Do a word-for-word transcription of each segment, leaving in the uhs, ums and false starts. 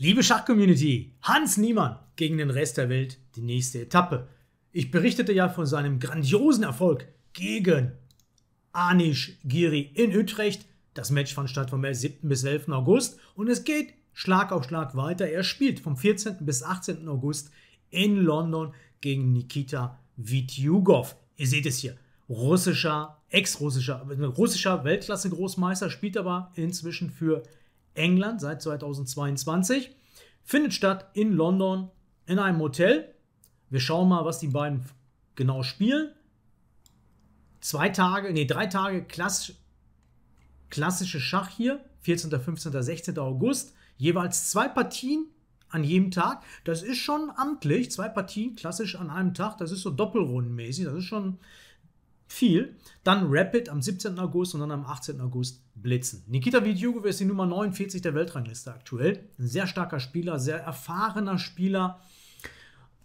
Liebe Schachcommunity, Hans Niemann gegen den Rest der Welt, die nächste Etappe. Ich berichtete ja von seinem grandiosen Erfolg gegen Anish Giri in Utrecht. Das Match fand statt vom siebten bis elften August und es geht Schlag auf Schlag weiter. Er spielt vom vierzehnten bis achtzehnten August in London gegen Nikita Vitiugov. Ihr seht es hier, russischer, ex-russischer, russischer Weltklasse-Großmeister, spielt aber inzwischen für England seit zweitausendzweiundzwanzig. Findet statt in London in einem Hotel. Wir schauen mal, was die beiden genau spielen. Zwei Tage, nee, drei Tage klassisch, klassische Schach hier, vierzehnten, fünfzehnten, sechzehnten August. Jeweils zwei Partien an jedem Tag. Das ist schon amtlich, zwei Partien klassisch an einem Tag. Das ist so doppelrundenmäßig, das ist schon viel. Dann Rapid am siebzehnten August und dann am achtzehnten August blitzen. Nikita Vitiugov ist die Nummer neunundvierzig der Weltrangliste aktuell. Ein sehr starker Spieler, sehr erfahrener Spieler.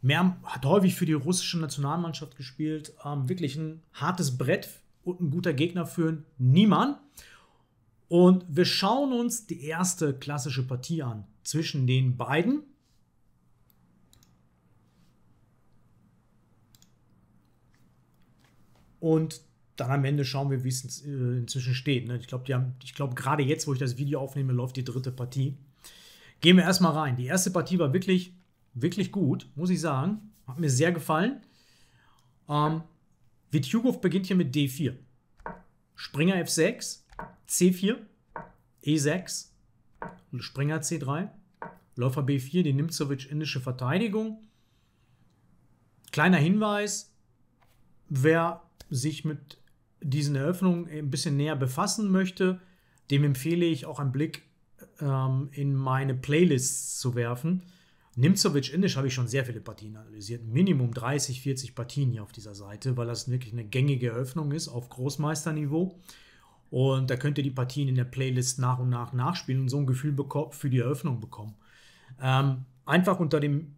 Mehr, hat häufig für die russische Nationalmannschaft gespielt. Ähm, wirklich ein hartes Brett und ein guter Gegner für Niemann. Und wir schauen uns die erste klassische Partie an zwischen den beiden. Und dann am Ende schauen wir, wie es inzwischen steht. Ich glaube, glaub, gerade jetzt, wo ich das Video aufnehme, läuft die dritte Partie. Gehen wir erstmal rein. Die erste Partie war wirklich, wirklich gut, muss ich sagen. Hat mir sehr gefallen. Ähm, Vitiugov beginnt hier mit D vier. Springer F sechs, C vier, E sechs, Springer C drei, Läufer B vier, die Nimzowitsch indische Verteidigung. Kleiner Hinweis, wer sich mit diesen Eröffnungen ein bisschen näher befassen möchte, dem empfehle ich auch einen Blick ähm, in meine Playlists zu werfen. Nimzowitsch indisch habe ich schon sehr viele Partien analysiert, Minimum dreißig, vierzig Partien hier auf dieser Seite, weil das wirklich eine gängige Eröffnung ist auf Großmeisterniveau. Und da könnt ihr die Partien in der Playlist nach und nach nachspielen und so ein Gefühl für die Eröffnung bekommen. Ähm, einfach unter dem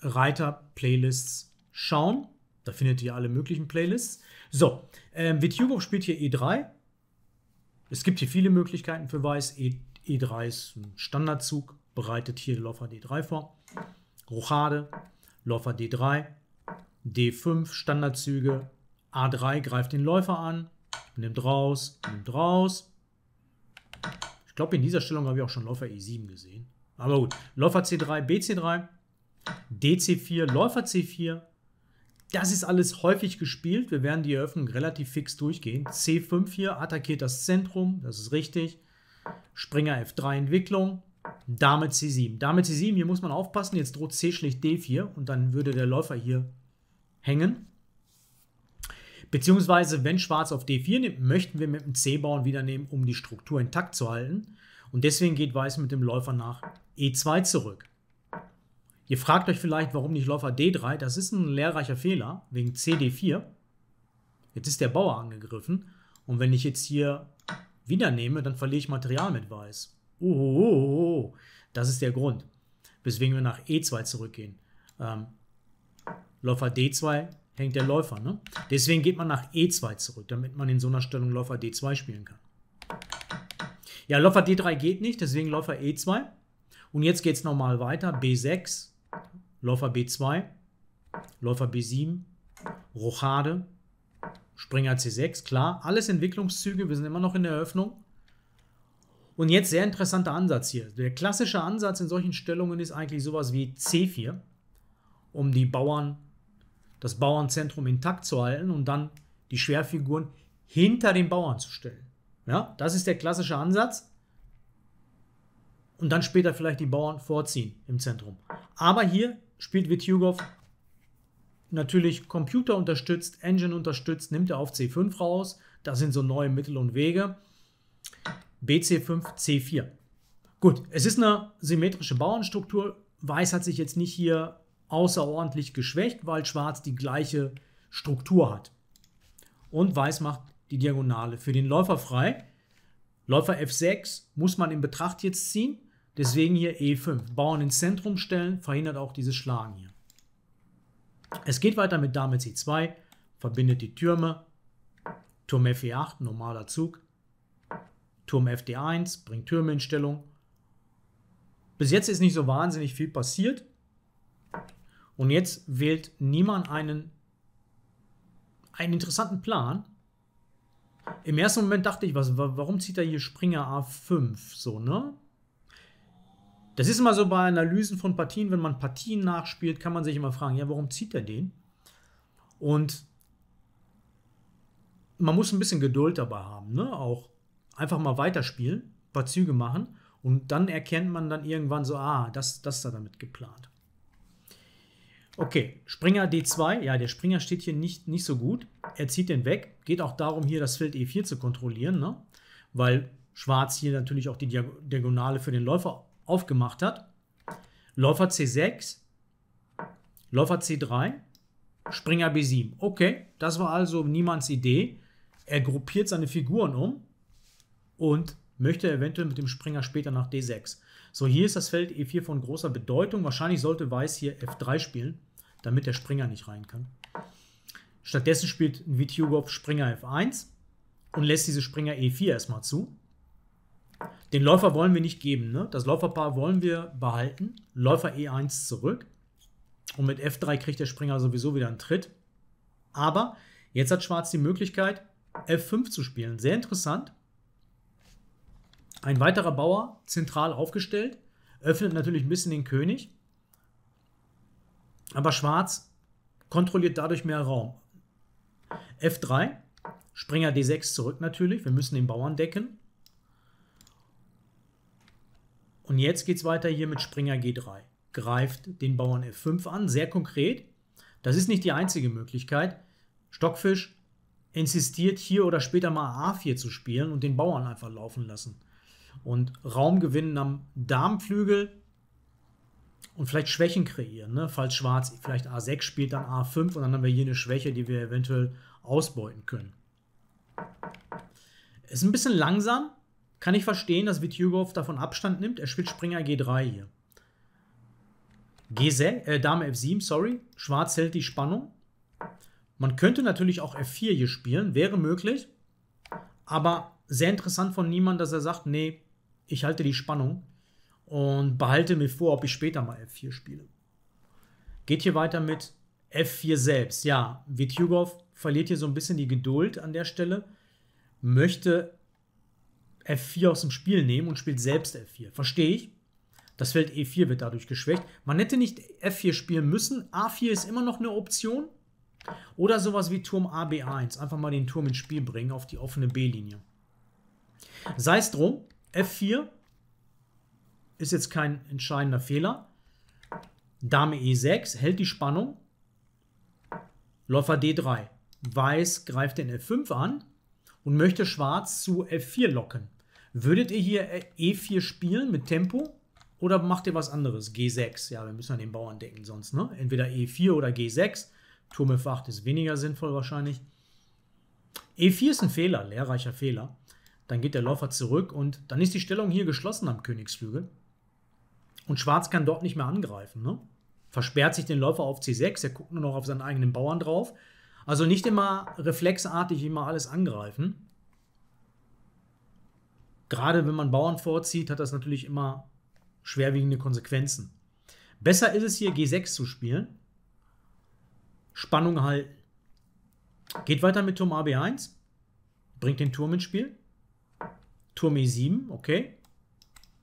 Reiter Playlists schauen. Da findet ihr alle möglichen Playlists. So, ähm, Vitiugov spielt hier E drei. Es gibt hier viele Möglichkeiten für Weiß. E, E drei ist ein Standardzug, bereitet hier Läufer D drei vor. Rochade, Läufer D drei, D fünf, Standardzüge. A drei greift den Läufer an, nimmt raus, nimmt raus. Ich glaube, in dieser Stellung habe ich auch schon Läufer E sieben gesehen. Aber gut, Läufer C drei, B C drei, D C vier, Läufer C vier. Das ist alles häufig gespielt. Wir werden die Eröffnung relativ fix durchgehen. C fünf hier attackiert das Zentrum. Das ist richtig. Springer F drei Entwicklung. Dame C sieben. Dame C sieben, hier muss man aufpassen. Jetzt droht C schlicht D vier und dann würde der Läufer hier hängen. Beziehungsweise, wenn Schwarz auf D vier nimmt, möchten wir mit dem C-Bauern wieder nehmen, um die Struktur intakt zu halten. Und deswegen geht Weiß mit dem Läufer nach E zwei zurück. Ihr fragt euch vielleicht, warum nicht Läufer D drei. Das ist ein lehrreicher Fehler, wegen C D vier. Jetzt ist der Bauer angegriffen. Und wenn ich jetzt hier wieder nehme, dann verliere ich Material mit Weiß. Ohohoho. Das ist der Grund, weswegen wir nach E zwei zurückgehen. Ähm, Läufer D zwei hängt der Läufer, ne? Deswegen geht man nach E zwei zurück, damit man in so einer Stellung Läufer D zwei spielen kann. Ja, Läufer D drei geht nicht, deswegen Läufer E zwei. Und jetzt geht es nochmal weiter. B sechs, Läufer B zwei, Läufer B sieben, Rochade, Springer C sechs. Klar, alles Entwicklungszüge, wir sind immer noch in der Eröffnung. Und jetzt sehr interessanter Ansatz hier. Der klassische Ansatz in solchen Stellungen ist eigentlich sowas wie C vier, um die Bauern, das Bauernzentrum intakt zu halten und dann die Schwerfiguren hinter den Bauern zu stellen. Ja, das ist der klassische Ansatz. Und dann später vielleicht die Bauern vorziehen im Zentrum. Aber hier spielt Vitiugov natürlich Computer unterstützt, Engine unterstützt, nimmt er auf C fünf raus. Das sind so neue Mittel und Wege. B C fünf, C vier. Gut, es ist eine symmetrische Bauernstruktur. Weiß hat sich jetzt nicht hier außerordentlich geschwächt, weil Schwarz die gleiche Struktur hat. Und Weiß macht die Diagonale für den Läufer frei. Läufer F sechs muss man in Betracht jetzt ziehen. Deswegen hier E fünf. Bauern ins Zentrum stellen, verhindert auch dieses Schlagen hier. Es geht weiter mit Dame C zwei, verbindet die Türme. Turm F E acht, normaler Zug. Turm F D eins, bringt Türme in Stellung. Bis jetzt ist nicht so wahnsinnig viel passiert. Und jetzt wählt Niemann einen, einen interessanten Plan. Im ersten Moment dachte ich, was, warum zieht er hier Springer A fünf? So, ne? Das ist immer so bei Analysen von Partien, wenn man Partien nachspielt, kann man sich immer fragen, ja, warum zieht er den? Und man muss ein bisschen Geduld dabei haben, ne? Auch einfach mal weiterspielen, ein paar Züge machen und dann erkennt man dann irgendwann so, ah, das, das ist da damit geplant. Okay, Springer D zwei, ja, der Springer steht hier nicht, nicht so gut. Er zieht den weg. Geht auch darum, hier das Feld E vier zu kontrollieren, ne? Weil Schwarz hier natürlich auch die Diagonale für den Läufer aufgemacht hat. Läufer C sechs, Läufer C drei, Springer B sieben. Okay, das war also Niemanns Idee. Er gruppiert seine Figuren um und möchte eventuell mit dem Springer später nach D sechs. So, hier ist das Feld E vier von großer Bedeutung. Wahrscheinlich sollte Weiß hier F drei spielen, damit der Springer nicht rein kann. Stattdessen spielt Vitiugov Springer F eins und lässt diese Springer E vier erstmal zu. Den Läufer wollen wir nicht geben, ne? Das Läuferpaar wollen wir behalten. Läufer E eins zurück. Und mit F drei kriegt der Springer sowieso wieder einen Tritt. Aber jetzt hat Schwarz die Möglichkeit, F fünf zu spielen. Sehr interessant. Ein weiterer Bauer, zentral aufgestellt. Öffnet natürlich ein bisschen den König. Aber Schwarz kontrolliert dadurch mehr Raum. F drei, Springer D sechs zurück natürlich. Wir müssen den Bauern decken. Und jetzt geht es weiter hier mit Springer G drei. Greift den Bauern F fünf an, sehr konkret. Das ist nicht die einzige Möglichkeit. Stockfisch insistiert hier oder später mal A vier zu spielen und den Bauern einfach laufen lassen. Und Raum gewinnen am Damenflügel und vielleicht Schwächen kreieren, ne? Falls Schwarz vielleicht A sechs spielt, dann A fünf und dann haben wir hier eine Schwäche, die wir eventuell ausbeuten können. Ist ein bisschen langsam. Kann ich verstehen, dass Vitiugov davon Abstand nimmt. Er spielt Springer G drei hier. G sechs, äh, Dame F sieben, sorry. Schwarz hält die Spannung. Man könnte natürlich auch F vier hier spielen, wäre möglich. Aber sehr interessant von Niemann, dass er sagt, nee, ich halte die Spannung und behalte mir vor, ob ich später mal F vier spiele. Geht hier weiter mit F vier selbst. Ja, Vitiugov verliert hier so ein bisschen die Geduld an der Stelle, möchte F vier aus dem Spiel nehmen und spielt selbst F vier. Verstehe ich. Das Feld E vier wird dadurch geschwächt. Man hätte nicht F vier spielen müssen. A vier ist immer noch eine Option. Oder sowas wie Turm A B eins. Einfach mal den Turm ins Spiel bringen auf die offene B-Linie. Sei es drum, F vier ist jetzt kein entscheidender Fehler. Dame E sechs hält die Spannung. Läufer D drei. Weiß greift den F fünf an und möchte Schwarz zu F vier locken. Würdet ihr hier E vier spielen mit Tempo oder macht ihr was anderes? G sechs. Ja, wir müssen an den Bauern denken sonst, ne? Entweder E vier oder G sechs. Turm F acht ist weniger sinnvoll wahrscheinlich. E vier ist ein Fehler, lehrreicher Fehler. Dann geht der Läufer zurück und dann ist die Stellung hier geschlossen am Königsflügel. Und Schwarz kann dort nicht mehr angreifen, ne? Versperrt sich den Läufer auf C sechs, er guckt nur noch auf seinen eigenen Bauern drauf. Also nicht immer reflexartig immer alles angreifen. Gerade wenn man Bauern vorzieht, hat das natürlich immer schwerwiegende Konsequenzen. Besser ist es hier, G sechs zu spielen. Spannung halten. Geht weiter mit Turm A B eins. Bringt den Turm ins Spiel. Turm E sieben, okay.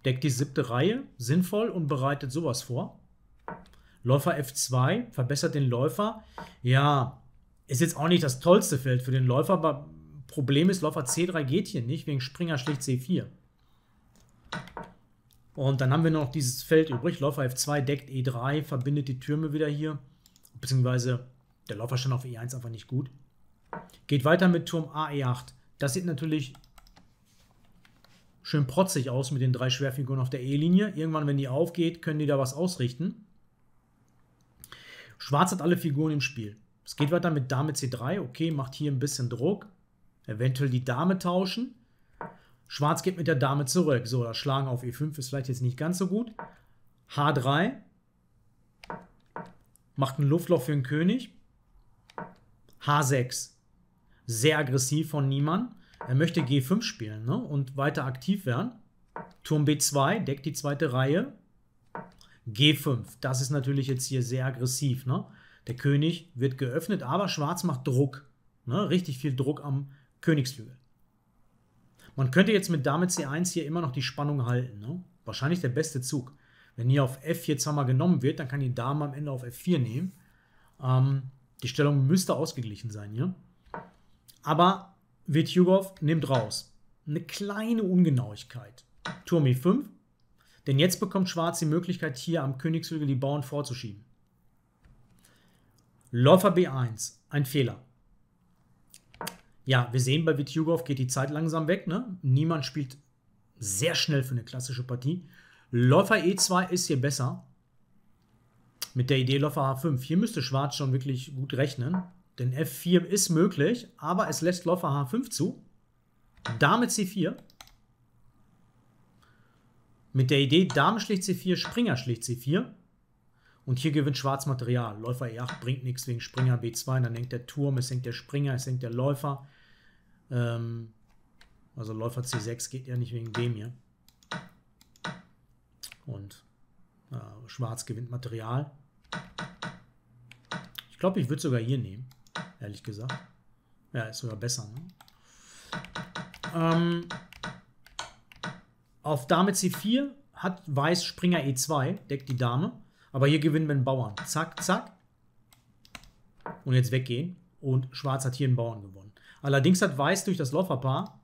Deckt die siebte Reihe, sinnvoll und bereitet sowas vor. Läufer F zwei, verbessert den Läufer. Ja, ist jetzt auch nicht das tollste Feld für den Läufer, aber Problem ist, Läufer C drei geht hier nicht, wegen Springer schlicht C vier. Und dann haben wir noch dieses Feld übrig. Läufer F zwei deckt E drei, verbindet die Türme wieder hier. Beziehungsweise der Läufer stand auf E eins einfach nicht gut. Geht weiter mit Turm A E acht. Das sieht natürlich schön protzig aus mit den drei Schwerfiguren auf der E-Linie. Irgendwann, wenn die aufgeht, können die da was ausrichten. Schwarz hat alle Figuren im Spiel. Es geht weiter mit Dame C drei. Okay, macht hier ein bisschen Druck. Eventuell die Dame tauschen. Schwarz geht mit der Dame zurück. So, das Schlagen auf E fünf ist vielleicht jetzt nicht ganz so gut. H drei. Macht ein Luftloch für den König. H sechs. Sehr aggressiv von Niemann. Er möchte G fünf spielen, ne? Und weiter aktiv werden. Turm B zwei deckt die zweite Reihe. G fünf. Das ist natürlich jetzt hier sehr aggressiv. Ne? Der König wird geöffnet, aber Schwarz macht Druck. Ne? Richtig viel Druck am Königsflügel. Man könnte jetzt mit Dame C eins hier immer noch die Spannung halten. Ne? Wahrscheinlich der beste Zug. Wenn hier auf F vier Zammer genommen wird, dann kann die Dame am Ende auf F vier nehmen. Ähm, die Stellung müsste ausgeglichen sein hier. Aber Vitiugov nimmt raus. Eine kleine Ungenauigkeit. Turm E fünf. Denn jetzt bekommt Schwarz die Möglichkeit, hier am Königsflügel die Bauern vorzuschieben. Läufer B eins. Ein Fehler. Ja, wir sehen, bei Vitiugov geht die Zeit langsam weg. Ne? Niemand spielt sehr schnell für eine klassische Partie. Läufer E zwei ist hier besser. Mit der Idee Läufer H fünf. Hier müsste Schwarz schon wirklich gut rechnen. Denn F vier ist möglich, aber es lässt Läufer H fünf zu. Dame C vier. Mit der Idee, Dame schlägt C vier, Springer schlägt C vier. Und hier gewinnt Schwarz Material. Läufer E acht bringt nichts wegen Springer B zwei. Dann hängt der Turm, es hängt der Springer, es hängt der Läufer. Ähm, also Läufer C sechs geht ja nicht wegen dem hier. Und äh, Schwarz gewinnt Material. Ich glaube, ich würde sogar hier nehmen, ehrlich gesagt. Ja, ist sogar besser. Ne? Ähm... Auf Dame C vier hat Weiß Springer E zwei, deckt die Dame. Aber hier gewinnen wir einen Bauern. Zack, zack. Und jetzt weggehen. Und Schwarz hat hier einen Bauern gewonnen. Allerdings hat Weiß durch das Läuferpaar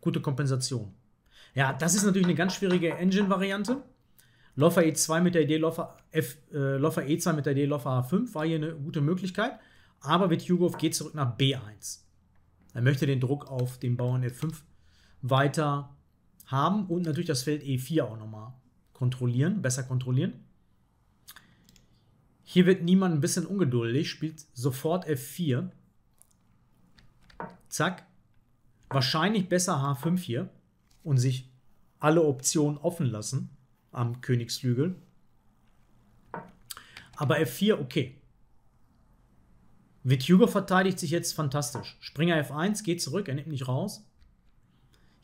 gute Kompensation. Ja, das ist natürlich eine ganz schwierige Engine-Variante. Läufer E zwei mit der Idee, Läufer, F, äh, Läufer E zwei mit der Idee, Läufer H fünf war hier eine gute Möglichkeit. Aber Vitiugov geht zurück nach B eins. Er möchte den Druck auf den Bauern F fünf weiter haben und natürlich das Feld E vier auch nochmal kontrollieren, besser kontrollieren. Hier wird Niemann ein bisschen ungeduldig, spielt sofort F vier. Zack. Wahrscheinlich besser H fünf hier und sich alle Optionen offen lassen am Königsflügel. Aber F vier, okay. Vitiugov verteidigt sich jetzt fantastisch. Springer F eins, geht zurück, er nimmt nicht raus.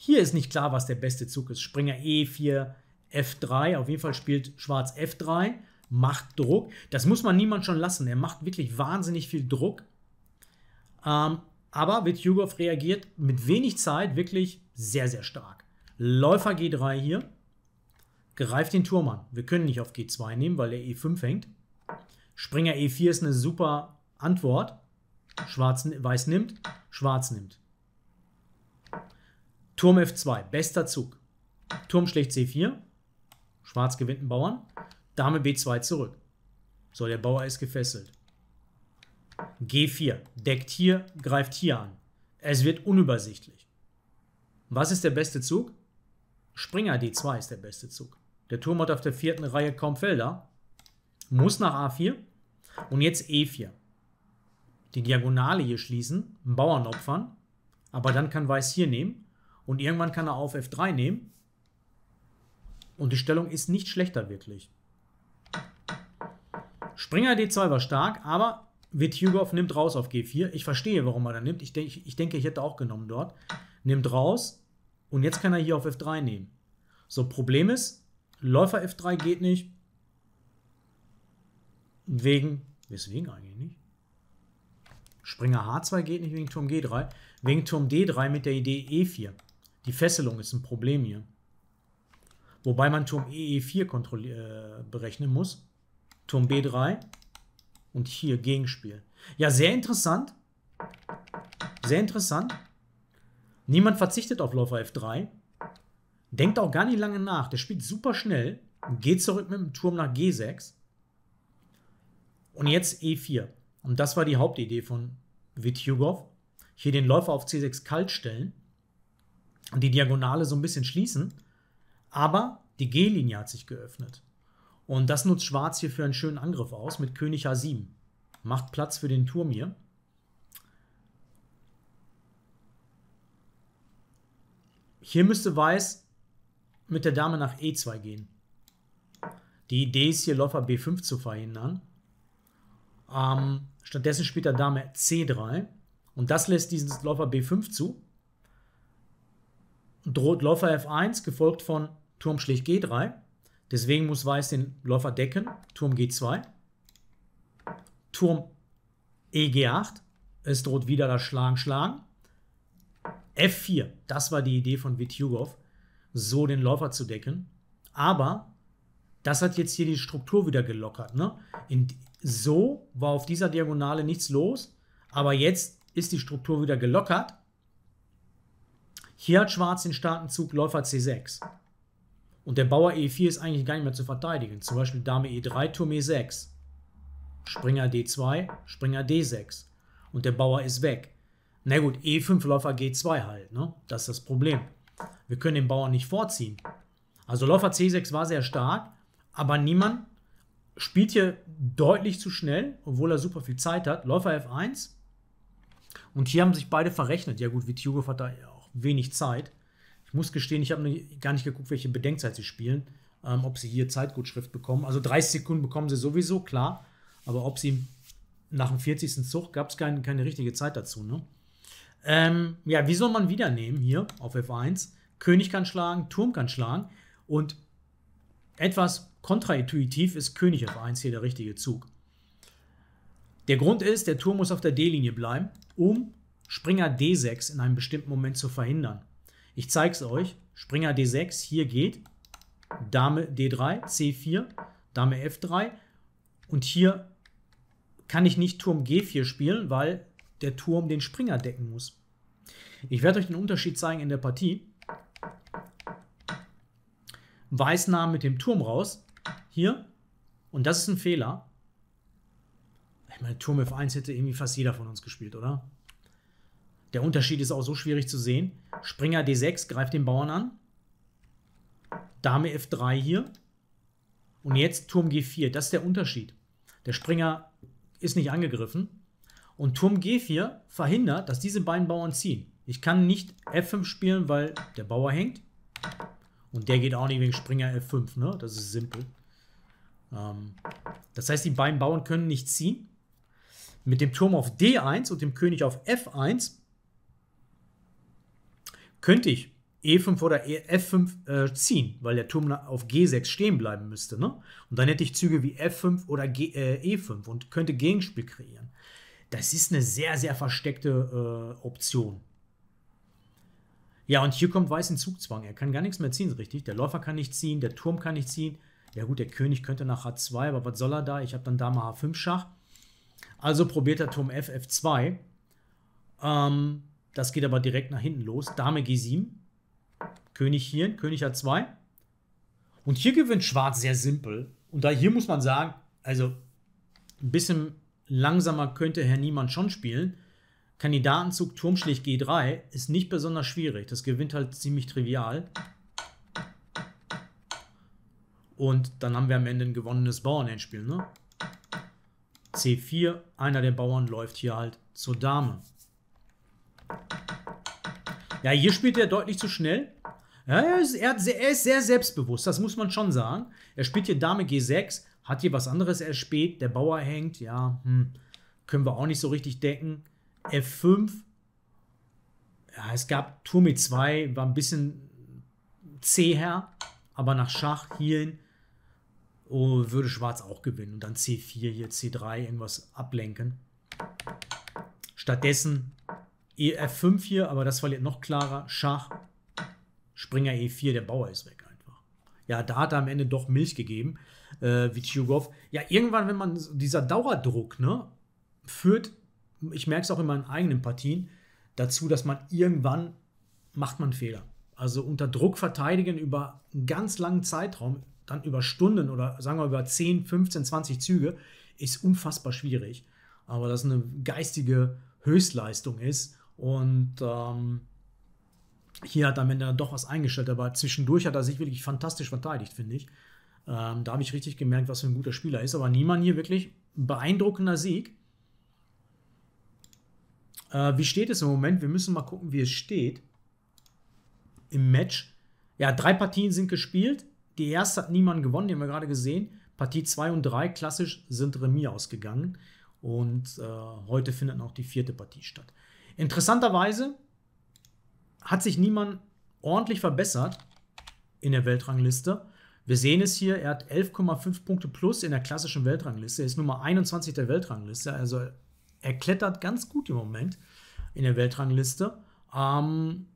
Hier ist nicht klar, was der beste Zug ist. Springer E vier, F drei. Auf jeden Fall spielt Schwarz F drei, macht Druck. Das muss man Niemann schon lassen. Er macht wirklich wahnsinnig viel Druck. Ähm, aber Vitiugov reagiert mit wenig Zeit wirklich sehr, sehr stark. Läufer G drei hier. Greift den Turm an. Wir können nicht auf G zwei nehmen, weil er E fünf hängt. Springer E vier ist eine super Antwort. Schwarz, Weiß nimmt, Schwarz nimmt. Turm F zwei, bester Zug. Turm schlägt C vier. Schwarz gewinnt einen Bauern. Dame B zwei zurück. So, der Bauer ist gefesselt. G vier, deckt hier, greift hier an. Es wird unübersichtlich. Was ist der beste Zug? Springer D zwei ist der beste Zug. Der Turm hat auf der vierten Reihe kaum Felder. Muss nach A vier. Und jetzt E vier. Die Diagonale hier schließen, einen Bauern opfern. Aber dann kann Weiß hier nehmen. Und irgendwann kann er auf F drei nehmen. Und die Stellung ist nicht schlechter, wirklich. Springer D zwei war stark, aber Vitiugov nimmt raus auf G vier. Ich verstehe, warum er da nimmt. Ich, de ich denke, ich hätte auch genommen dort. Nimmt raus. Und jetzt kann er hier auf F drei nehmen. So, Problem ist, Läufer F drei geht nicht. Wegen, weswegen eigentlich nicht? Springer H zwei geht nicht wegen Turm G drei. Wegen Turm D drei mit der Idee E vier. Die Fesselung ist ein Problem hier. Wobei man Turm E E vier äh, berechnen muss. Turm B drei und hier Gegenspiel. Ja, sehr interessant. Sehr interessant. Niemand verzichtet auf Läufer F drei. Denkt auch gar nicht lange nach. Der spielt super schnell. Geht zurück mit dem Turm nach G sechs. Und jetzt E vier. Und das war die Hauptidee von Vitiugov. Hier den Läufer auf C sechs kalt stellen. Und die Diagonale so ein bisschen schließen. Aber die G-Linie hat sich geöffnet. Und das nutzt Schwarz hier für einen schönen Angriff aus mit König H sieben. Macht Platz für den Turm hier. Hier müsste Weiß mit der Dame nach E zwei gehen. Die Idee ist hier, Läufer B fünf zu verhindern. Ähm, stattdessen spielt der Dame C drei. Und das lässt diesen Läufer B fünf zu. Droht Läufer F eins, gefolgt von Turm schlägt G drei. Deswegen muss Weiß den Läufer decken. Turm G zwei. Turm E G acht. Es droht wieder das Schlagen, Schlagen. F vier. Das war die Idee von Vitiugov, so den Läufer zu decken. Aber das hat jetzt hier die Struktur wieder gelockert. Ne? In, so war auf dieser Diagonale nichts los. Aber jetzt ist die Struktur wieder gelockert. Hier hat Schwarz den starken Zug Läufer C sechs. Und der Bauer E vier ist eigentlich gar nicht mehr zu verteidigen. Zum Beispiel Dame E drei, Turm E sechs. Springer D zwei, Springer D sechs. Und der Bauer ist weg. Na gut, E fünf, Läufer G zwei halt. Ne? Das ist das Problem. Wir können den Bauern nicht vorziehen. Also Läufer C sechs war sehr stark, aber Niemann spielt hier deutlich zu schnell, obwohl er super viel Zeit hat. Läufer F eins. Und hier haben sich beide verrechnet. Ja gut, Vitiugov hat da auch wenig Zeit. Ich muss gestehen, ich habe gar nicht geguckt, welche Bedenkzeit sie spielen, ähm, ob sie hier Zeitgutschrift bekommen. Also dreißig Sekunden bekommen sie sowieso, klar. Aber ob sie nach dem vierzigsten Zug, gab es kein, keine richtige Zeit dazu. Ne? Ähm, ja, wie soll man wieder nehmen hier auf F eins? König kann schlagen, Turm kann schlagen. Und etwas kontraintuitiv ist König F eins hier der richtige Zug. Der Grund ist, der Turm muss auf der D-Linie bleiben, um Springer D sechs in einem bestimmten Moment zu verhindern. Ich zeige es euch. Springer D sechs, hier geht Dame D drei, C vier, Dame F drei. Und hier kann ich nicht Turm G vier spielen, weil der Turm den Springer decken muss. Ich werde euch den Unterschied zeigen in der Partie. Weiß nahm mit dem Turm raus. Hier. Und das ist ein Fehler. Ich meine, Turm F eins hätte irgendwie fast jeder von uns gespielt, oder? Der Unterschied ist auch so schwierig zu sehen. Springer D sechs greift den Bauern an. Dame F drei hier. Und jetzt Turm G vier. Das ist der Unterschied. Der Springer ist nicht angegriffen. Und Turm G vier verhindert, dass diese beiden Bauern ziehen. Ich kann nicht F fünf spielen, weil der Bauer hängt. Und der geht auch nicht wegen Springer F fünf, ne? Das ist simpel. Ähm, das heißt, die beiden Bauern können nicht ziehen. Mit dem Turm auf D eins und dem König auf F eins könnte ich E fünf oder F fünf äh, ziehen, weil der Turm auf G sechs stehen bleiben müsste. Ne? Und dann hätte ich Züge wie F fünf oder G, äh, E fünf und könnte Gegenspiel kreieren. Das ist eine sehr, sehr versteckte äh, Option. Ja, und hier kommt Weiß in Zugzwang. Er kann gar nichts mehr ziehen, richtig. Der Läufer kann nicht ziehen, der Turm kann nicht ziehen. Ja gut, der König könnte nach H zwei, aber was soll er da? Ich habe dann Dame H fünf Schach. Also probiert er Turm F, F zwei. Ähm, das geht aber direkt nach hinten los. Dame G sieben, König hier, König H zwei. Und hier gewinnt Schwarz sehr simpel. Und da hier muss man sagen, also ein bisschen langsamer könnte Herr Niemann schon spielen. Kandidatenzug Turmschläge G drei ist nicht besonders schwierig. Das gewinnt halt ziemlich trivial. Und dann haben wir am Ende ein gewonnenes Bauernendspiel. Ne? C vier, einer der Bauern läuft hier halt zur Dame. Ja, hier spielt er deutlich zu schnell. Ja, er, ist, er, hat sehr, er ist sehr selbstbewusst, das muss man schon sagen. Er spielt hier Dame G sechs, hat hier was anderes erspäht. Der Bauer hängt, ja, hm, können wir auch nicht so richtig decken. F fünf, ja, es gab Turm E zwei, war ein bisschen zäher, aber nach Schach hierhin oh, würde Schwarz auch gewinnen. Und dann C vier, hier C drei, irgendwas ablenken. Stattdessen E F fünf hier, aber das verliert noch klarer. Schach, Springer E vier, der Bauer ist weg einfach. Ja, da hat er am Ende doch Milch gegeben, äh, Vitiugov. Ja, irgendwann, wenn man dieser Dauerdruck, ne, führt, ich merke es auch in meinen eigenen Partien, dazu, dass man irgendwann macht man Fehler. Also unter Druck verteidigen über einen ganz langen Zeitraum, dann über Stunden oder sagen wir über zehn, fünfzehn, zwanzig Züge, ist unfassbar schwierig. Aber das eine geistige Höchstleistung ist. Und ähm, hier hat am Ende doch was eingestellt, aber zwischendurch hat er sich wirklich fantastisch verteidigt, finde ich. Ähm, da habe ich richtig gemerkt, was für ein guter Spieler ist. Aber Niemann hier wirklich ein beeindruckender Sieg. Wie steht es im Moment? Wir müssen mal gucken, wie es steht im Match. Ja, drei Partien sind gespielt. Die erste hat Niemann gewonnen, die haben wir gerade gesehen. Partie zwei und drei, klassisch, sind Remis ausgegangen. Und äh, heute findet noch die vierte Partie statt. Interessanterweise hat sich Niemann ordentlich verbessert in der Weltrangliste. Wir sehen es hier, er hat elf Komma fünf Punkte plus in der klassischen Weltrangliste. Er ist Nummer einundzwanzig der Weltrangliste. Also er klettert ganz gut im Moment in der Weltrangliste. Ähm,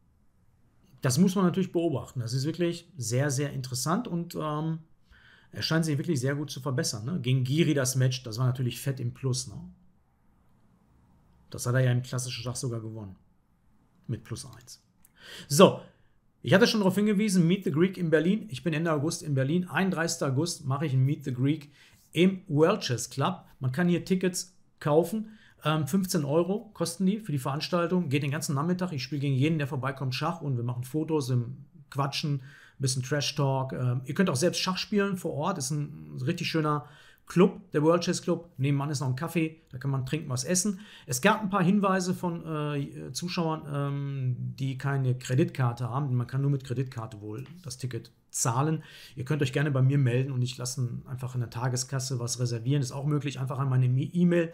das muss man natürlich beobachten. Das ist wirklich sehr, sehr interessant und ähm, er scheint sich wirklich sehr gut zu verbessern. Ne? Gegen Giri das Match, das war natürlich fett im Plus. Ne? Das hat er ja im klassischen Schach sogar gewonnen. Mit plus eins. So, ich hatte schon darauf hingewiesen, Meet the Greek in Berlin. Ich bin Ende August in Berlin. einunddreißigsten August mache ich ein Meet the Greek im World Chess Club. Man kann hier Tickets kaufen. Ähm, fünfzehn Euro kosten die für die Veranstaltung. Geht den ganzen Nachmittag. Ich spiele gegen jeden, der vorbeikommt, Schach. Und wir machen Fotos, wir quatschen, ein bisschen Trash-Talk. Ähm, ihr könnt auch selbst Schach spielen vor Ort. Ist ein richtig schöner Club, der World Chess Club. Nebenan ist noch ein Kaffee, da kann man trinken, was essen. Es gab ein paar Hinweise von äh, Zuschauern, ähm, die keine Kreditkarte haben. Man kann nur mit Kreditkarte wohl das Ticket zahlen. Ihr könnt euch gerne bei mir melden und ich lasse einfach in der Tageskasse was reservieren. Ist auch möglich, einfach an meine E-Mail.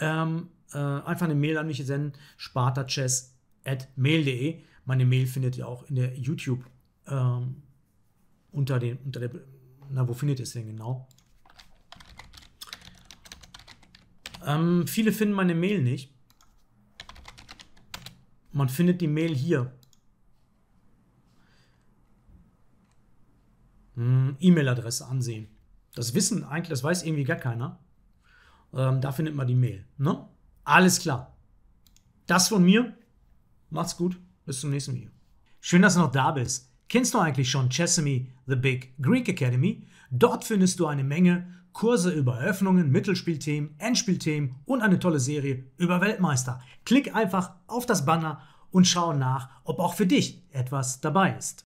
Ähm, äh, einfach eine Mail an mich senden, sparta punkt chess at mail punkt de. Meine Mail findet ihr auch in der YouTube ähm, unter den, unter der, na wo findet ihr es denn genau? Ähm, viele finden meine Mail nicht. Man findet die Mail hier. Hm, E-Mail-Adresse ansehen. Das wissen eigentlich, das weiß irgendwie gar keiner. Ähm, da findet man die Mail. Ne? Alles klar. Das von mir. Macht's gut. Bis zum nächsten Video. Schön, dass du noch da bist. Kennst du eigentlich schon Chessemy, The Big Greek Academy? Dort findest du eine Menge Kurse über Eröffnungen, Mittelspielthemen, Endspielthemen und eine tolle Serie über Weltmeister. Klick einfach auf das Banner und schau nach, ob auch für dich etwas dabei ist.